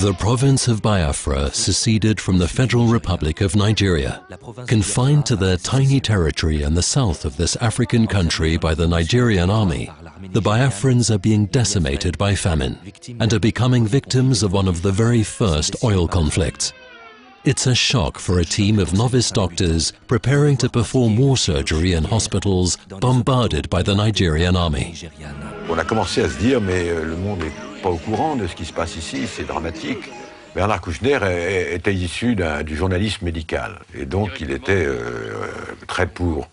The province of Biafra seceded from the Federal Republic of Nigeria, confined to their tiny territory in the south of this African country by the Nigerian army. The Biafrans are being decimated by famine and are becoming victims of one of the very first oil conflicts. It's a shock for a team of novice doctors preparing to perform war surgery in hospitals bombarded by the Nigerian army. On a commencé à se dire, mais le monde n'est pas au courant de ce qui se passe ici, c'est dramatique. Bernard Kouchner était issu du journalisme médical et donc il était très pour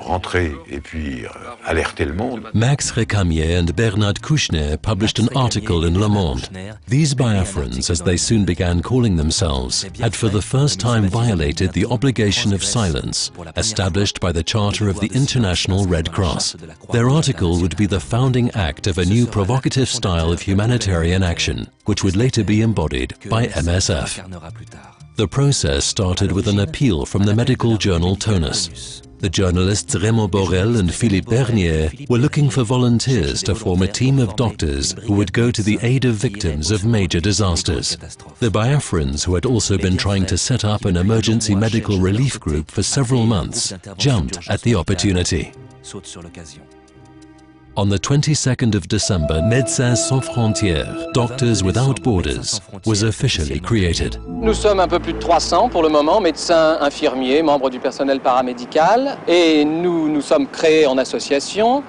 rentrer et puis alerter le monde. Max Recamier and Bernard Kouchner published an article in Le Monde. These Biafrans, as they soon began calling themselves, had for the first time violated the obligation of silence established by the Charter of the International Red Cross. Their article would be the founding act of a new provocative style of humanitarian action, which would later be embodied by MSF. The process started with an appeal from the medical journal Tonus. The journalists Raymond Borel and Philippe Bernier were looking for volunteers to form a team of doctors who would go to the aid of victims of major disasters. The Biafrans, who had also been trying to set up an emergency medical relief group for several months, jumped at the opportunity. On the 22nd of December, Médecins Sans Frontières, Doctors Without Borders, was officially created. Nous sommes un peu plus de 300 pour le moment, médecins, infirmiers, membres du personnel paramédical, et nous sommes créés en association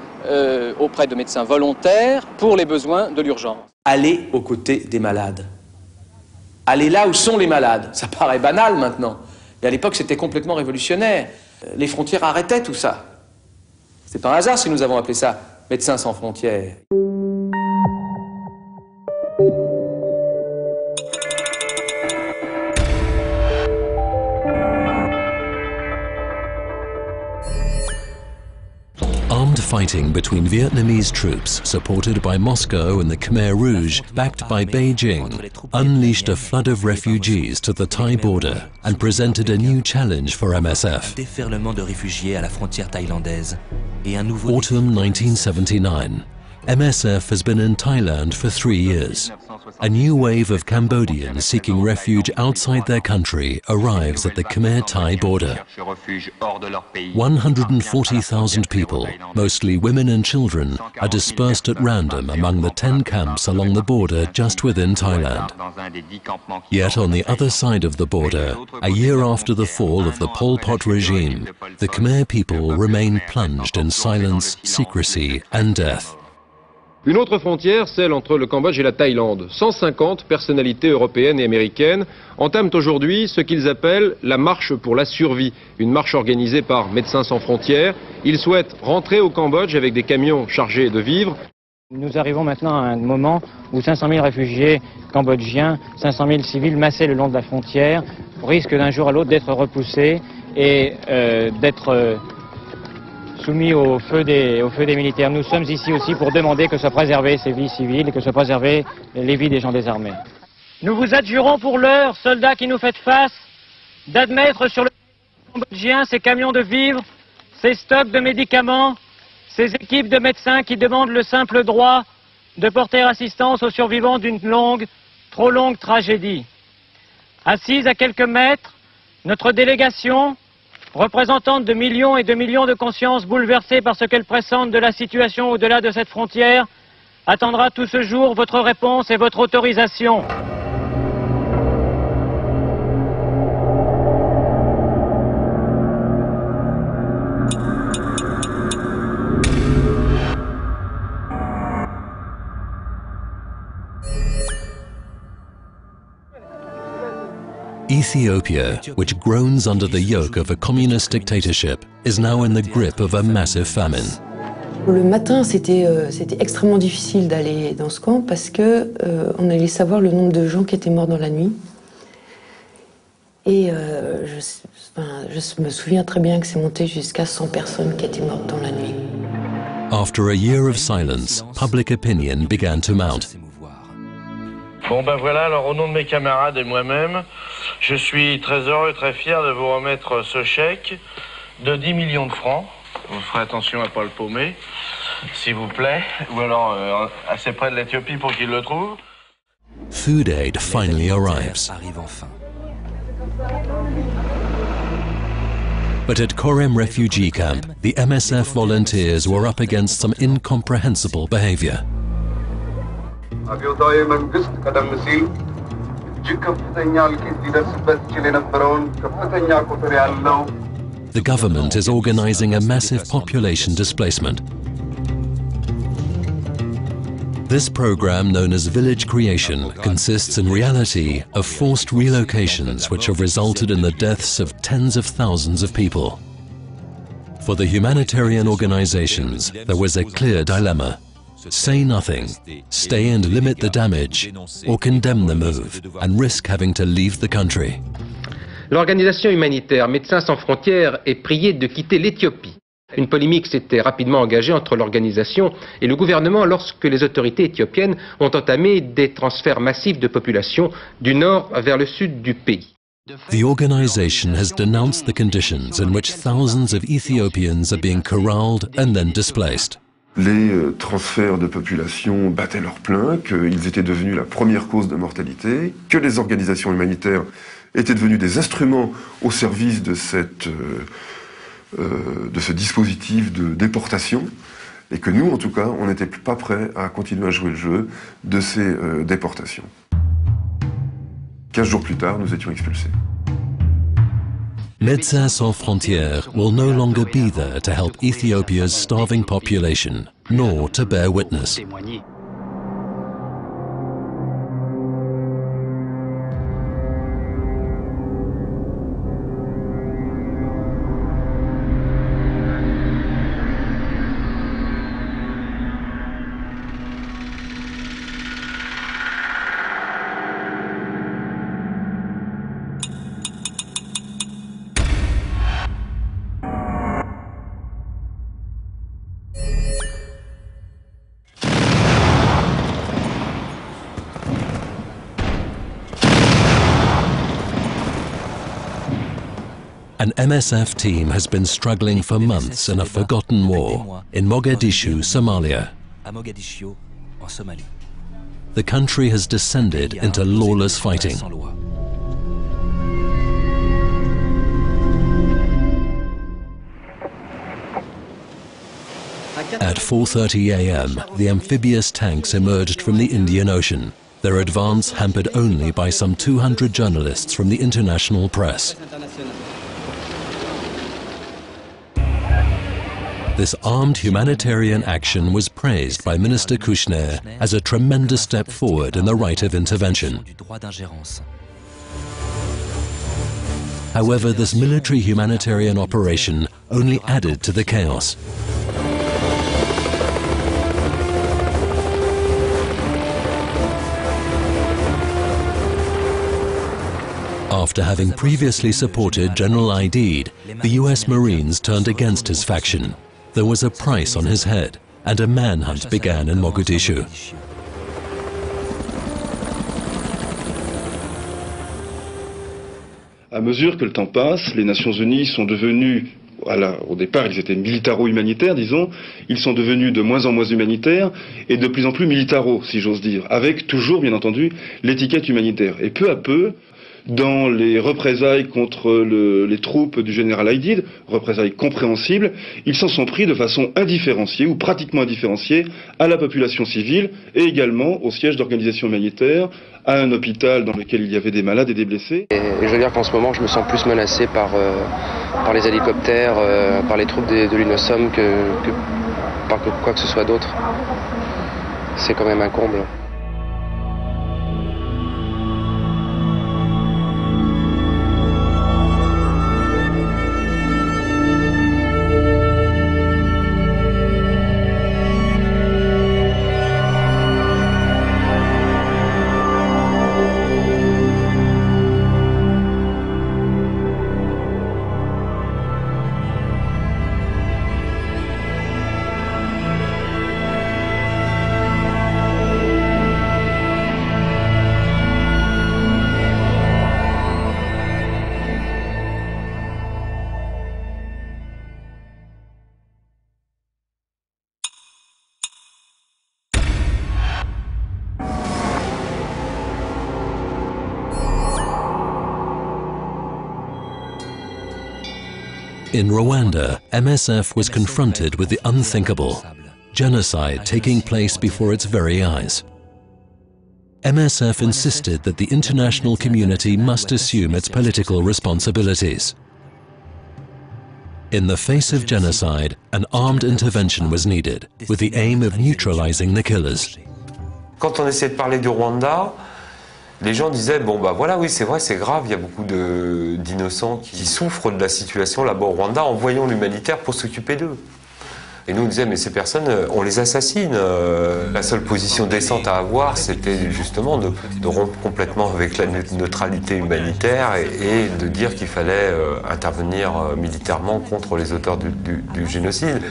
auprès de médecins volontaires pour les besoins de l'urgence. Allez aux côtés des malades. Allez là où sont les malades. Ça paraît banal maintenant, mais à l'époque c'était complètement révolutionnaire. Les frontières arrêtaient tout ça. C'est pas un hasard si nous avons appelé ça Médecins Sans Frontières. Armed fighting between Vietnamese troops, supported by Moscow and the Khmer Rouge, backed by Beijing, unleashed a flood of refugees to the Thai border and presented a new challenge for MSF. Autumn 1979. MSF has been in Thailand for 3 years. A new wave of Cambodians seeking refuge outside their country arrives at the Khmer-Thai border. 140,000 people, mostly women and children, are dispersed at random among the 10 camps along the border just within Thailand. Yet on the other side of the border, a year after the fall of the Pol Pot regime, the Khmer people remain plunged in silence, secrecy and death. Une autre frontière, celle entre le Cambodge et la Thaïlande. 150 personnalités européennes et américaines entament aujourd'hui ce qu'ils appellent la marche pour la survie, une marche organisée par Médecins Sans Frontières. Ils souhaitent rentrer au Cambodge avec des camions chargés de vivres. Nous arrivons maintenant à un moment où 500 000 réfugiés cambodgiens, 500 000 civils massés le long de la frontière risquent d'un jour à l'autre d'être repoussés et d'être soumis au feu des militaires. Nous sommes ici aussi pour demander que soient préservées ces vies civiles et que soient préservées les vies des gens désarmés. Nous vous adjurons pour l'heure, soldats qui nous faites face, d'admettre sur le territoire cambodgien ces camions de vivres, ces stocks de médicaments, ces équipes de médecins qui demandent le simple droit de porter assistance aux survivants d'une longue, trop longue tragédie. Assise à quelques mètres, notre délégation, représentante de millions et de millions de consciences bouleversées par ce qu'elles pressentent de la situation au-delà de cette frontière, attendra tout ce jour votre réponse et votre autorisation. Ethiopia, which groans under the yoke of a communist dictatorship, is now in the grip of a massive famine. Le matin, c'était extrêmement difficile d'aller dans ce camp parce que on allait savoir le nombre de gens qui étaient morts dans la nuit. Et je me souviens très bien que c'est monté jusqu'à 100 personnes qui étaient mortes dans la nuit. After a year of silence, public opinion began to mount. Bon ben voilà, alors au nom de mes camarades et moi-même, je suis très heureux et très fier de vous remettre ce chèque de 10 millions de francs. Vous ferez attention à ne pas le paumer, s'il vous plaît, ou alors assez près de l'Éthiopie pour qu'ils le trouvent. Food aid finally arrives. But at Korem refugee camp, the MSF volunteers were up against some incomprehensible behavior. The government is organizing a massive population displacement. This program, known as Village Creation, consists in reality of forced relocations which have resulted in the deaths of tens of thousands of people. For the humanitarian organizations, there was a clear dilemma. Say nothing, stay and limit the damage, or condemn the move and risk having to leave the country. L'organisation humanitaire Médecins Sans Frontières est priée de quitter l'Éthiopie. Une polémique s'était rapidement engagée entre l'organisation et le gouvernement lorsque les autorités éthiopiennes ont entamé des transferts massifs de population du nord vers le sud du pays. The organization has denounced the conditions in which thousands of Ethiopians are being corralled and then displaced. Les transferts de population battaient leur plein, qu'ils étaient devenus la première cause de mortalité, que les organisations humanitaires étaient devenues des instruments au service de ce dispositif de déportation, et que nous, en tout cas, on n'était pas prêts à continuer à jouer le jeu de ces déportations. 15 jours plus tard, nous étions expulsés. Médecins Sans Frontières will no longer be there to help Ethiopia's starving population, nor to bear witness. An MSF team has been struggling for months in a forgotten war in Mogadishu, Somalia. The country has descended into lawless fighting. At 4:30 a.m., the amphibious tanks emerged from the Indian Ocean, their advance hampered only by some 200 journalists from the international press. This armed humanitarian action was praised by Minister Kouchner as a tremendous step forward in the right of intervention. However, this military humanitarian operation only added to the chaos. After having previously supported General Aidid, the US Marines turned against his faction. There was a price on his head, and a manhunt began in Mogadishu. À mesure que le temps passe, les Nations Unies sont devenues, au départ ils étaient militaro-humanitaires, disons, ils sont devenus de moins en moins humanitaires et de plus en plus militaro, si j'ose dire, avec toujours, bien entendu, l'étiquette humanitaire. Et peu à peu, dans les représailles contre les troupes du général Aidid, représailles compréhensibles, ils s'en sont pris de façon indifférenciée ou pratiquement indifférenciée à la population civile et également au siège d'organisations humanitaires, à un hôpital dans lequel il y avait des malades et des blessés. Et je veux dire qu'en ce moment je me sens plus menacé par les hélicoptères, par les troupes de l'UNOSOM que par quoi que ce soit d'autre. C'est quand même un comble. In Rwanda, MSF was confronted with the unthinkable, genocide taking place before its very eyes. MSF insisted that the international community must assume its political responsibilities. In the face of genocide, an armed intervention was needed, with the aim of neutralizing the killers. Quand on essayait de parler du Rwanda, les gens disaient, bon bah voilà, oui c'est vrai, c'est grave, il y a beaucoup d'innocents qui souffrent de la situation là-bas au Rwanda, envoyons l'humanitaire pour s'occuper d'eux. Et nous, on disait, mais ces personnes, on les assassine. La seule position décente à avoir, c'était justement de rompre complètement avec la neutralité humanitaire et de dire qu'il fallait intervenir militairement contre les auteurs du génocide.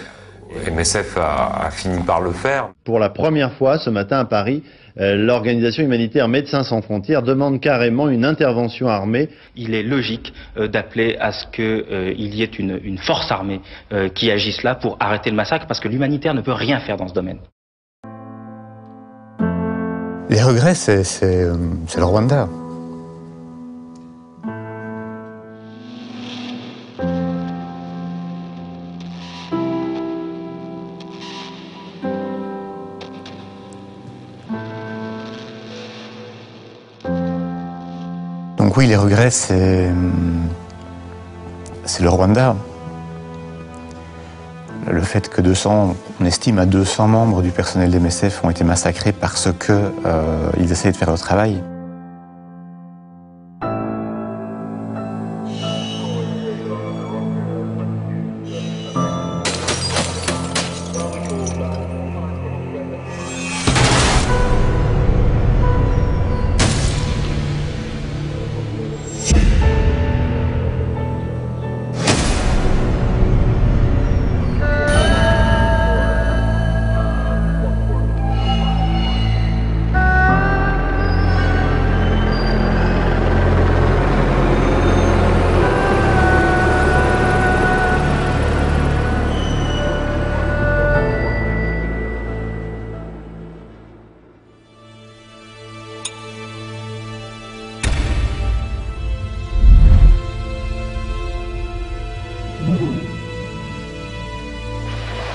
MSF a fini par le faire. Pour la première fois, ce matin à Paris, l'organisation humanitaire Médecins Sans Frontières demande carrément une intervention armée. Il est logique d'appeler à ce qu'il y ait une force armée qui agisse là pour arrêter le massacre, parce que l'humanitaire ne peut rien faire dans ce domaine. Les regrets, c'est le Rwanda. Donc oui, les regrets, c'est le Rwanda. Le fait que 200, on estime à 200 membres du personnel d'MSF ont été massacrés parce qu'ils essayaient de faire leur travail.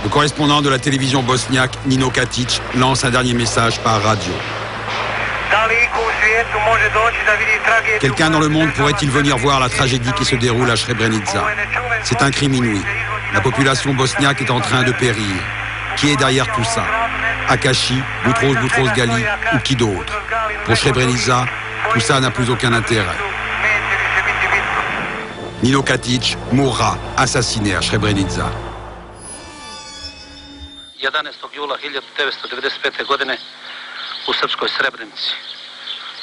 Le correspondant de la télévision bosniaque, Nino Katic, lance un dernier message par radio. Quelqu'un dans le monde pourrait-il venir voir la tragédie qui se déroule à Srebrenica? C'est un crime inouï. La population bosniaque est en train de périr. Qui est derrière tout ça? Akashi, Boutros-Boutros-Gali ou qui d'autre? Pour Srebrenica, tout ça n'a plus aucun intérêt. Nino Katic mourra assassiné à Srebrenica. 11. jula 1995. godine u Srpskoj Srebrenici.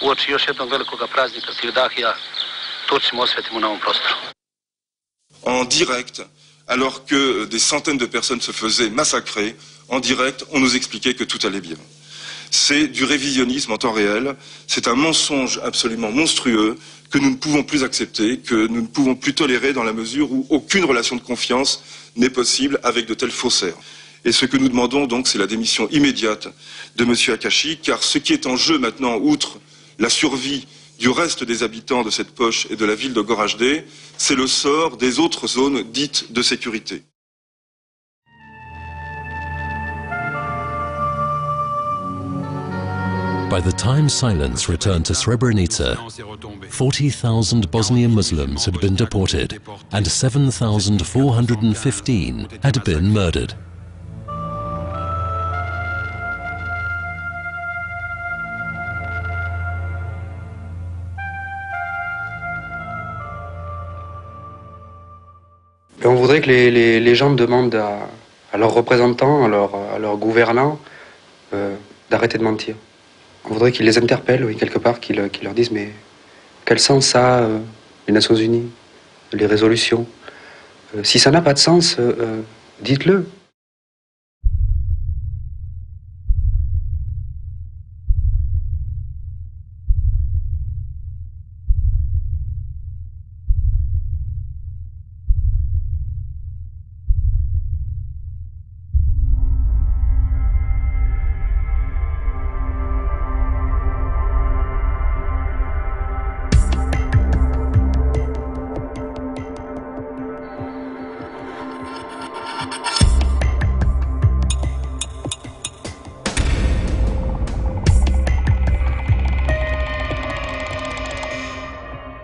Uoči još jednog velikog praznika Sivdahija, Turcima osvetimo na ovom prostoru. En direct, alors que des centaines de personnes se faisaient massacrer, en direct, on nous expliquait que tout allait bien. C'est du révisionnisme en temps réel, c'est un mensonge absolument monstrueux que nous ne pouvons plus accepter, que nous ne pouvons plus tolérer dans la mesure où aucune relation de confiance n'est possible avec de tels faussaires. Et ce que nous demandons donc, c'est la démission immédiate de M. Akashi, car ce qui est en jeu maintenant, outre la survie du reste des habitants de cette poche et de la ville de Gorajde, c'est le sort des autres zones dites de sécurité. By the time silence returned to Srebrenica, 40,000 Bosnian Muslims had been deported and 7,415 had been murdered. Et on voudrait que les gens demandent à leurs représentants, à leurs gouvernants, d'arrêter de mentir. On voudrait qu'ils les interpellent, oui, quelque part, qu'ils leur disent, mais quel sens ça a, les Nations Unies, les résolutions? Si ça n'a pas de sens, dites-le.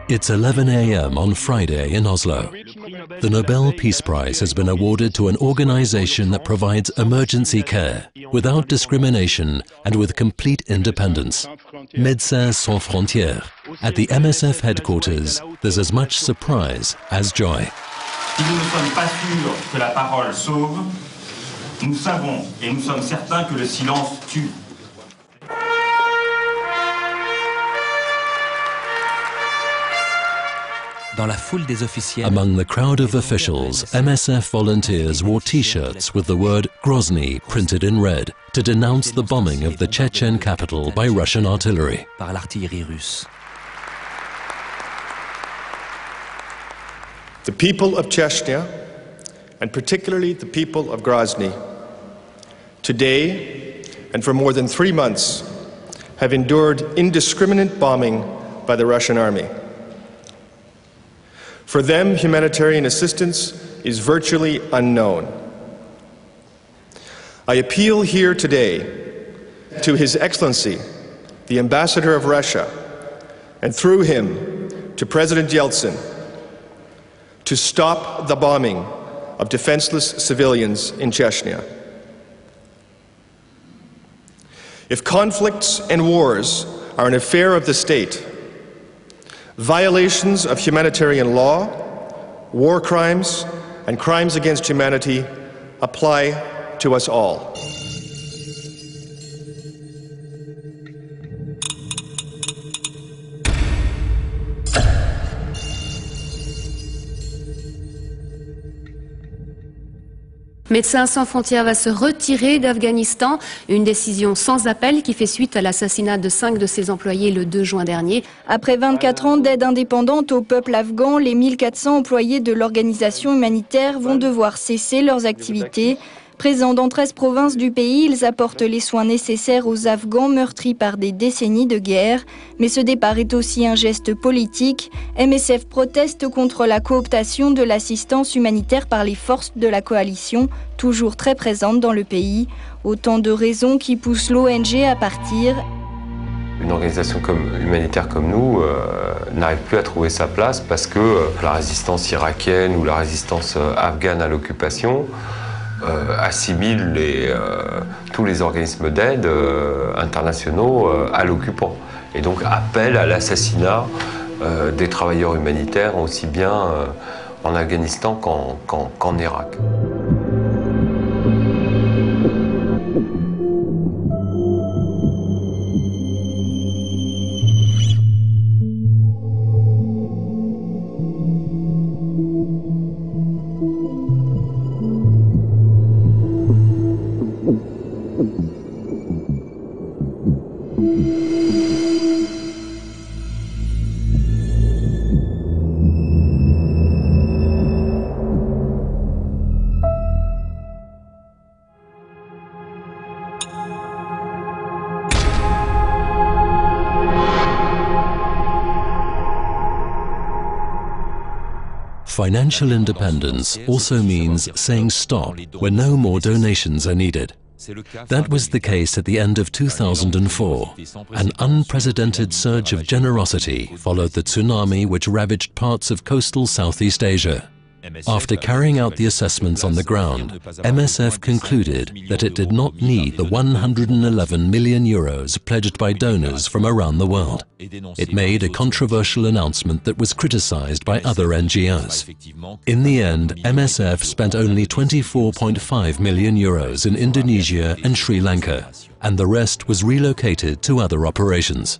It's 11 a.m. on Friday in Oslo. The Nobel Peace Prize has been awarded to an organization that provides emergency care, without discrimination and with complete independence. Médecins Sans Frontières. At the MSF headquarters, there's as much surprise as joy. If nous ne sommes pas sûrs que la parole sauve, nous savons et nous sommes certains que le silence tue. Among the crowd of officials, MSF volunteers wore T-shirts with the word Grozny printed in red to denounce the bombing of the Chechen capital by Russian artillery. The people of Chechnya, and particularly the people of Grozny, today and for more than 3 months, have endured indiscriminate bombing by the Russian army. For them, humanitarian assistance is virtually unknown. I appeal here today to His Excellency, the Ambassador of Russia, and through him to President Yeltsin, to stop the bombing of defenseless civilians in Chechnya. If conflicts and wars are an affair of the state, violations of humanitarian law, war crimes, and crimes against humanity apply to us all. Médecins Sans Frontières va se retirer d'Afghanistan, une décision sans appel qui fait suite à l'assassinat de 5 de ses employés le 2 juin dernier. Après 24 ans d'aide indépendante au peuple afghan, les 1400 employés de l'organisation humanitaire vont devoir cesser leurs activités. Présents dans 13 provinces du pays, ils apportent les soins nécessaires aux Afghans meurtris par des décennies de guerre. Mais ce départ est aussi un geste politique. MSF proteste contre la cooptation de l'assistance humanitaire par les forces de la coalition, toujours très présentes dans le pays. Autant de raisons qui poussent l'ONG à partir. Une organisation humanitaire comme nous n'arrive plus à trouver sa place parce que la résistance irakienne ou la résistance afghane à l'occupation assimile tous les organismes d'aide internationaux à l'occupant et donc appelle à l'assassinat des travailleurs humanitaires aussi bien en Afghanistan qu'en Irak. Financial independence also means saying stop when no more donations are needed. That was the case at the end of 2004. An unprecedented surge of generosity followed the tsunami which ravaged parts of coastal Southeast Asia. After carrying out the assessments on the ground, MSF concluded that it did not need the 111 million euros pledged by donors from around the world. It made a controversial announcement that was criticized by other NGOs. In the end, MSF spent only 24.5 million euros in Indonesia and Sri Lanka, and the rest was relocated to other operations.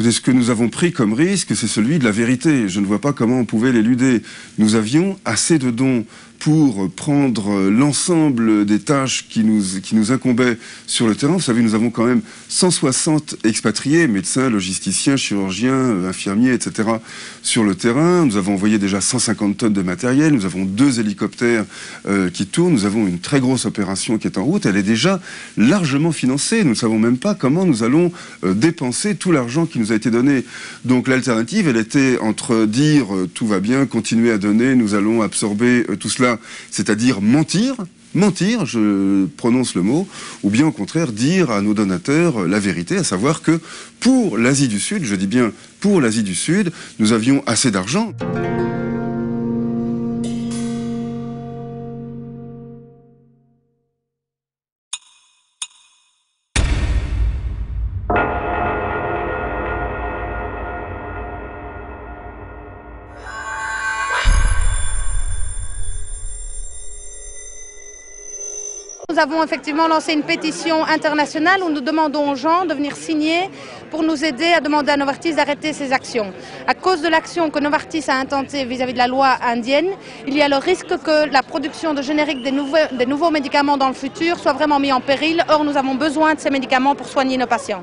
Ce que nous avons pris comme risque, c'est celui de la vérité. Je ne vois pas comment on pouvait l'éluder. Nous avions assez de dons pour prendre l'ensemble des tâches qui nous incombaient sur le terrain. Vous savez, nous avons quand même 160 expatriés, médecins, logisticiens, chirurgiens, infirmiers, etc. sur le terrain. Nous avons envoyé déjà 150 tonnes de matériel. Nous avons 2 hélicoptères qui tournent. Nous avons une très grosse opération qui est en route. Elle est déjà largement financée. Nous ne savons même pas comment nous allons dépenser tout l'argent qui nous a été donné. Donc l'alternative, elle était entre dire tout va bien, continuer à donner, nous allons absorber tout cela, c'est-à-dire mentir mentir, je prononce le mot, ou bien au contraire dire à nos donateurs la vérité, à savoir que pour l'Asie du Sud, je dis bien pour l'Asie du Sud, nous avions assez d'argent. Nous avons effectivement lancé une pétition internationale où nous demandons aux gens de venir signer pour nous aider à demander à Novartis d'arrêter ses actions. À cause de l'action que Novartis a intentée vis-à-vis de la loi indienne, il y a le risque que la production de génériques des nouveaux médicaments dans le futur soit vraiment mise en péril. Or, nous avons besoin de ces médicaments pour soigner nos patients.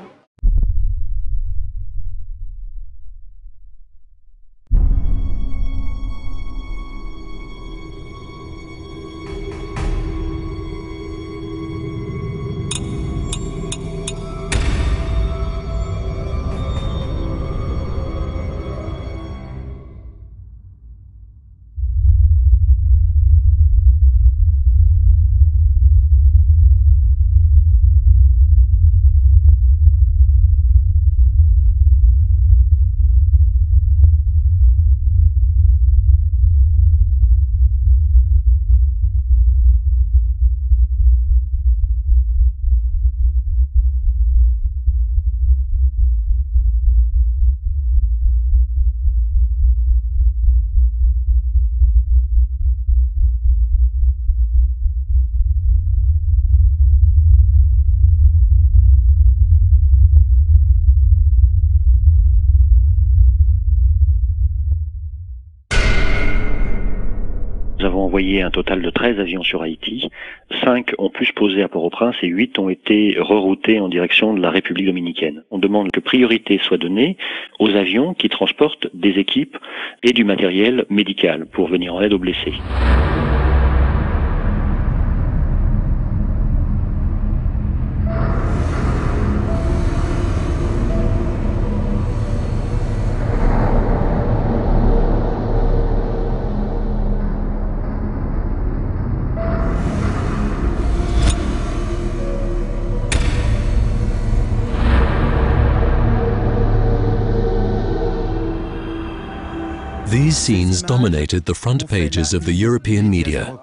Envoyé un total de 13 avions sur Haïti, 5 ont pu se poser à Port-au-Prince et 8 ont été reroutés en direction de la République Dominicaine. On demande que priorité soit donnée aux avions qui transportent des équipes et du matériel médical pour venir en aide aux blessés. These scenes dominated the front pages of the European media.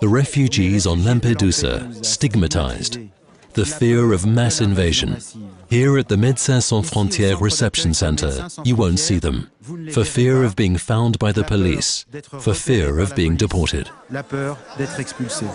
The refugees on Lampedusa, stigmatized. The fear of mass invasion. Here at the Médecins Sans Frontières reception center, you won't see them. For fear of being found by the police. For fear of being deported. La peur d'être expulsé.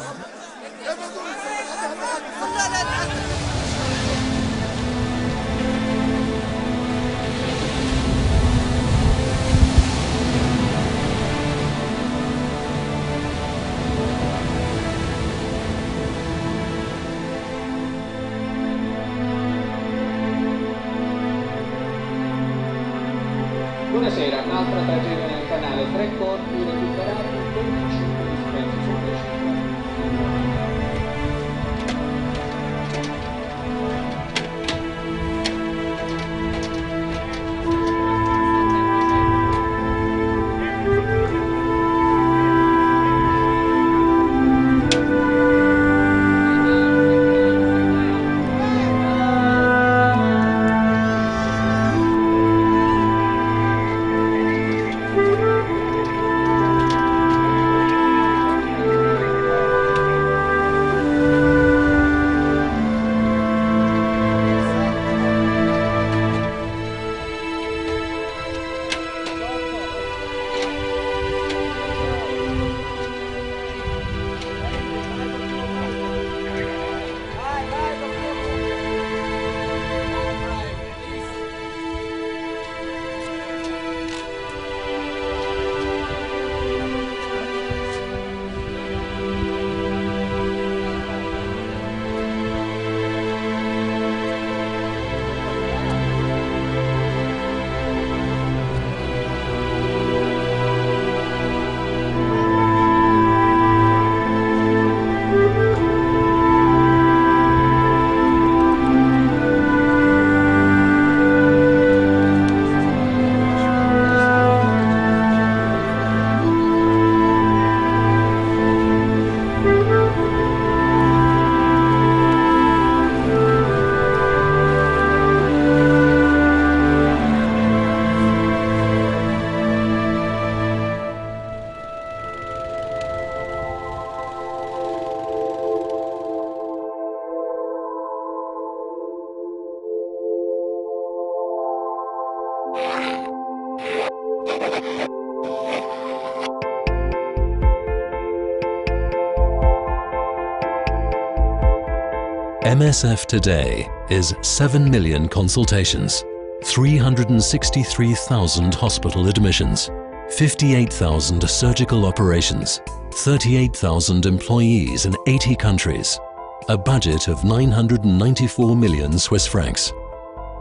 MSF today is 7 million consultations, 363,000 hospital admissions, 58,000 surgical operations, 38,000 employees in 80 countries, a budget of 994 million Swiss francs,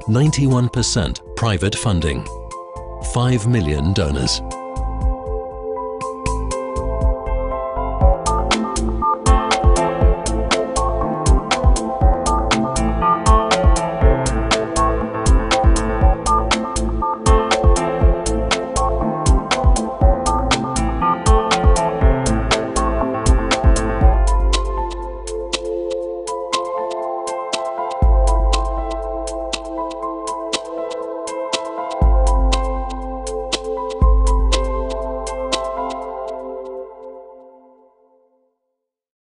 91% private funding, 5 million donors.